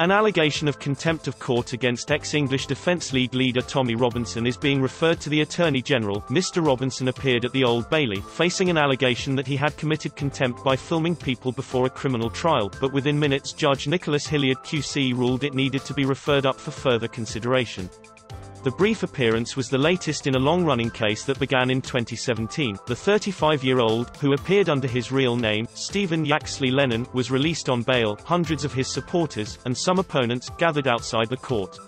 An allegation of contempt of court against ex-English Defence League leader Tommy Robinson is being referred to the Attorney General. Mr. Robinson appeared at the Old Bailey, facing an allegation that he had committed contempt by filming people before a criminal trial, but within minutes Judge Nicholas Hilliard QC ruled it needed to be referred up for further consideration. The brief appearance was the latest in a long-running case that began in 2017. The 35-year-old, who appeared under his real name, Stephen Yaxley-Lennon, was released on bail. Hundreds of his supporters, and some opponents, gathered outside the court.